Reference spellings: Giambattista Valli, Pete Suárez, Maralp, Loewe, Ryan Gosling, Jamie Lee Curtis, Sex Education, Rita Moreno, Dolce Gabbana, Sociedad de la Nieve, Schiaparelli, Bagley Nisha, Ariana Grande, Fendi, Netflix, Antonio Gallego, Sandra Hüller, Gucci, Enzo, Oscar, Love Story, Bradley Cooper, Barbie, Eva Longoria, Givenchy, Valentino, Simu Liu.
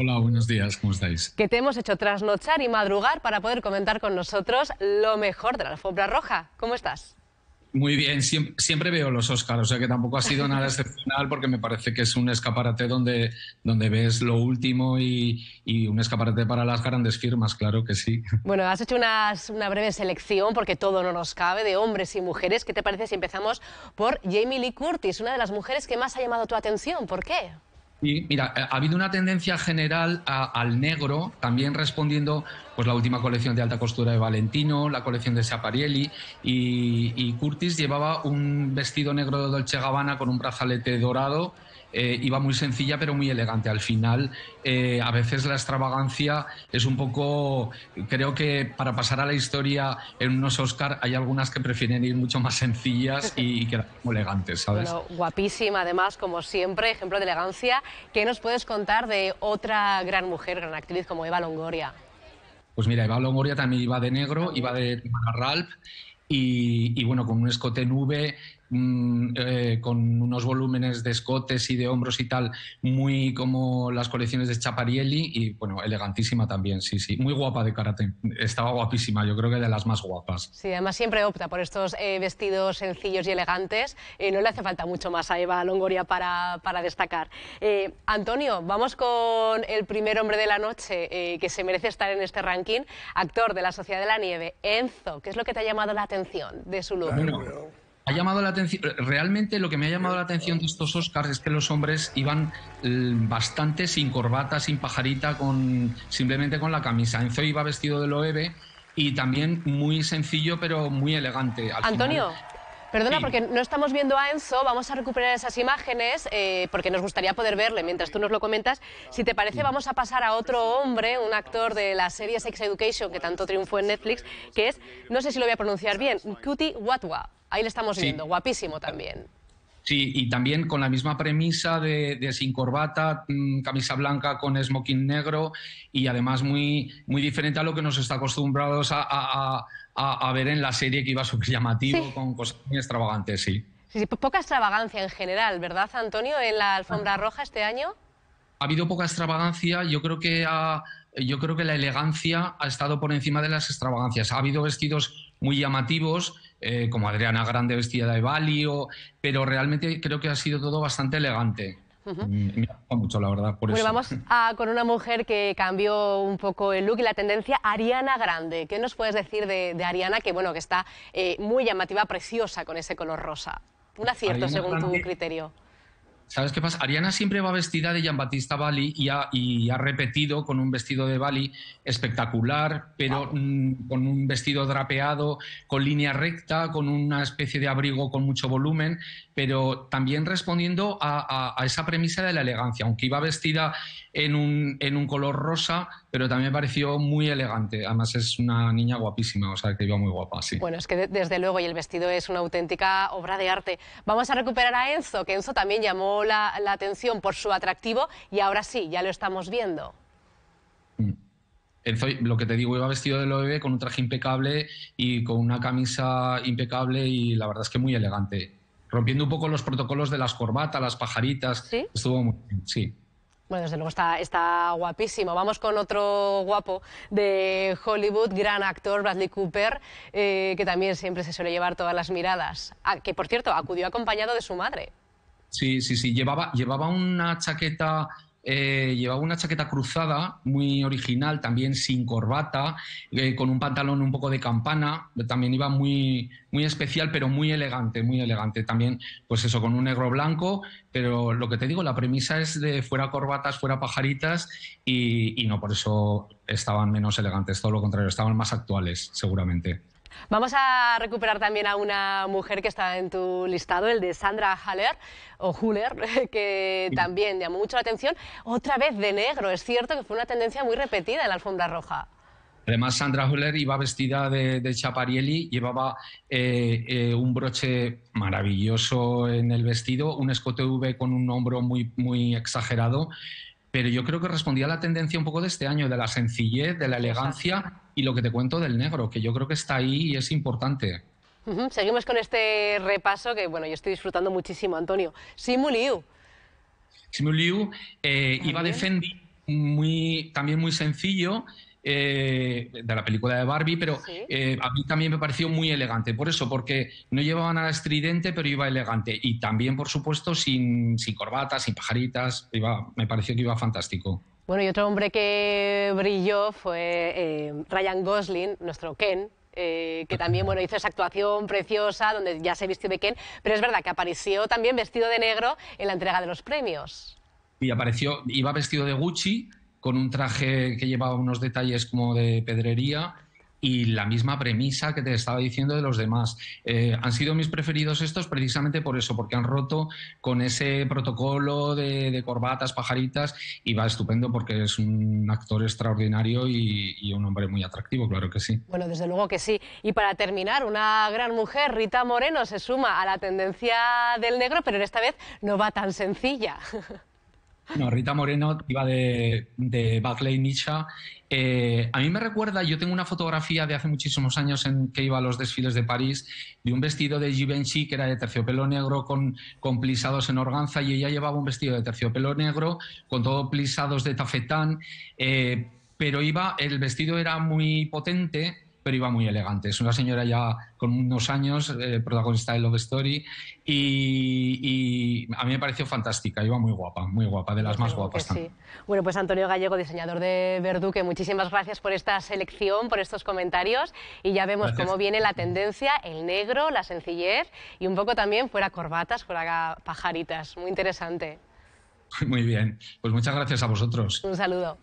Hola, buenos días, ¿cómo estáis? Que te hemos hecho trasnochar y madrugar para poder comentar con nosotros lo mejor de la alfombra roja. ¿Cómo estás? Muy bien, siempre veo los Oscar, o sea que tampoco ha sido nada excepcional porque me parece que es un escaparate donde ves lo último y un escaparate para las grandes firmas, claro que sí. Bueno, has hecho una breve selección, porque todo no nos cabe, de hombres y mujeres. ¿Qué te parece si empezamos por Jamie Lee Curtis, una de las mujeres que más ha llamado tu atención? ¿Por qué? Y mira, ha habido una tendencia general al negro, también respondiendo pues la última colección de alta costura de Valentino, la colección de Schiaparelli, y Curtis llevaba un vestido negro de Dolce Gabbana con un brazalete dorado. Iba muy sencilla pero muy elegante. Al final, a veces la extravagancia es un poco... Creo que para pasar a la historia en unos Oscar hay algunas que prefieren ir mucho más sencillas y quedar muy elegantes, ¿sabes? Bueno, guapísima además, como siempre, ejemplo de elegancia. ¿Qué nos puedes contar de otra gran mujer, gran actriz como Eva Longoria? Pues mira, Eva Longoria también iba de negro, iba de Maralp y bueno, con un escote nube... con unos volúmenes de escotes y de hombros y tal, muy como las colecciones de Schiaparelli, y bueno, elegantísima también, sí, sí, muy guapa de karate, estaba guapísima, yo creo que de las más guapas. Sí, además siempre opta por estos vestidos sencillos y elegantes, no le hace falta mucho más a Eva Longoria para destacar. Antonio, vamos con el primer hombre de la noche que se merece estar en este ranking, actor de la Sociedad de la Nieve, Enzo. ¿Qué es lo que te ha llamado la atención de su look? Bueno, ha llamado la atención, realmente lo que me ha llamado la atención de estos Oscars es que los hombres iban bastante sin corbata, sin pajarita, simplemente con la camisa. Enzo iba vestido de Loewe y también muy sencillo pero muy elegante. Antonio, perdona, sí, porque no estamos viendo a Enzo, vamos a recuperar esas imágenes porque nos gustaría poder verle mientras tú nos lo comentas. Si te parece, vamos a pasar a otro hombre, un actor de la serie Sex Education que tanto triunfó en Netflix, que es, no sé si lo voy a pronunciar bien, Ncuti Gatwa. Ahí le estamos viendo, sí, guapísimo también. Sí, y también con la misma premisa de sin corbata, camisa blanca con smoking negro, y además muy, muy diferente a lo que nos está acostumbrados a ver en la serie, que iba súper llamativo, sí, con cosas muy extravagantes, sí. Sí, sí, poca extravagancia en general, ¿verdad, Antonio, en la alfombra roja este año? Ha habido poca extravagancia, yo creo que la elegancia ha estado por encima de las extravagancias. Ha habido vestidos muy llamativos, como Ariana Grande vestida de Bali, pero realmente creo que ha sido todo bastante elegante. Me ha gustado mucho, la verdad, por eso. Vamos con una mujer que cambió un poco el look y la tendencia, Ariana Grande. ¿Qué nos puedes decir de Ariana, que bueno, que está muy llamativa, preciosa con ese color rosa? Un acierto, Ariana, según Grande, tu criterio. ¿Sabes qué pasa? Ariana siempre va vestida de Giambattista Valli y ha repetido con un vestido de Valli espectacular, pero con un vestido drapeado, con línea recta, con una especie de abrigo con mucho volumen, pero también respondiendo a esa premisa de la elegancia, aunque iba vestida en un color rosa, pero también me pareció muy elegante. Además es una niña guapísima, o sea que iba muy guapa, sí. Bueno, es que desde luego, y el vestido es una auténtica obra de arte. Vamos a recuperar a Enzo, que Enzo también llamó la atención por su atractivo, y ahora sí, ya lo estamos viendo. Enzo, lo que te digo, iba vestido de Loewe con un traje impecable y con una camisa impecable, y la verdad es que muy elegante, rompiendo un poco los protocolos de las corbatas, las pajaritas. ¿Sí? Estuvo muy bien, sí. Bueno, desde luego está guapísimo. Vamos con otro guapo de Hollywood, gran actor, Bradley Cooper, que también siempre se suele llevar todas las miradas, que por cierto acudió acompañado de su madre. Sí, sí, sí. Llevaba una chaqueta... llevaba una chaqueta cruzada, muy original, también sin corbata, con un pantalón un poco de campana, también iba muy, muy especial, pero muy elegante, muy elegante. También, pues eso, con un negro blanco, pero lo que te digo, la premisa es de fuera corbatas, fuera pajaritas, y no por eso estaban menos elegantes, todo lo contrario, estaban más actuales, seguramente. Vamos a recuperar también a una mujer que está en tu listado, el de Sandra Hüller, que también llamó mucho la atención, otra vez de negro. Es cierto que fue una tendencia muy repetida en la alfombra roja. Además, Sandra Hüller iba vestida de Schiaparelli, llevaba un broche maravilloso en el vestido, un escote V con un hombro muy, muy exagerado, pero yo creo que respondía a la tendencia un poco de este año, de la sencillez, de la elegancia y lo que te cuento del negro, que yo creo que está ahí y es importante. Seguimos con este repaso que, bueno, yo estoy disfrutando muchísimo, Antonio. Simu Liu. Simu Liu iba de Fendi, también muy sencillo, de la película de Barbie, pero ¿sí? A mí también me pareció muy elegante, por eso, porque no llevaba nada estridente, pero iba elegante, y también, por supuesto, sin corbatas, sin pajaritas, me pareció que iba fantástico. Bueno, y otro hombre que brilló fue Ryan Gosling, nuestro Ken, que también, bueno, hizo esa actuación preciosa donde ya se vistió de Ken, pero es verdad que apareció también vestido de negro en la entrega de los premios. Y apareció, iba vestido de Gucci, con un traje que llevaba unos detalles como de pedrería, y la misma premisa que te estaba diciendo de los demás. Han sido mis preferidos estos precisamente por eso, porque han roto con ese protocolo de corbatas, pajaritas, y va estupendo porque es un actor extraordinario y un hombre muy atractivo, claro que sí. Bueno, desde luego que sí. Y para terminar, una gran mujer, Rita Moreno, se suma a la tendencia del negro, pero esta vez no va tan sencilla. No, Rita Moreno iba de Bagley Nisha. A mí me recuerda, yo tengo una fotografía de hace muchísimos años en que iba a los desfiles de París, de un vestido de Givenchy que era de terciopelo negro con plisados en organza, y ella llevaba un vestido de terciopelo negro con todo plisados de tafetán, pero el vestido era muy potente, pero iba muy elegante. Es una señora ya con unos años, protagonista de Love Story, y a mí me pareció fantástica, iba muy guapa, de las más guapas también. Sí. Bueno, pues Antonio Gallego, diseñador de Verduque, muchísimas gracias por esta selección, por estos comentarios, y ya vemos cómo viene la tendencia, el negro, la sencillez, y un poco también fuera corbatas, fuera pajaritas, muy interesante. Muy bien, pues muchas gracias a vosotros. Un saludo.